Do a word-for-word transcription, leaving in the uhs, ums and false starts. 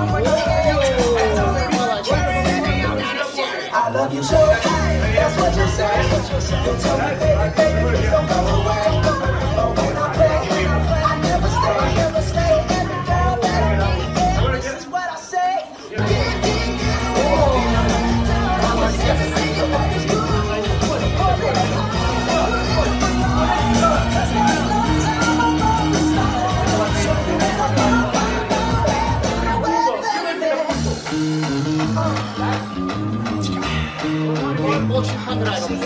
I love you so much, that's what you say. You tell me, baby, baby, please don't go away. But when I play, I never stay. I never stay every girl that I meet. This is what I say. Yeah, yeah, yeah. Oh, I was never seen your wife as good. That's why I love you so much. That's why I love you. Очень понравилось.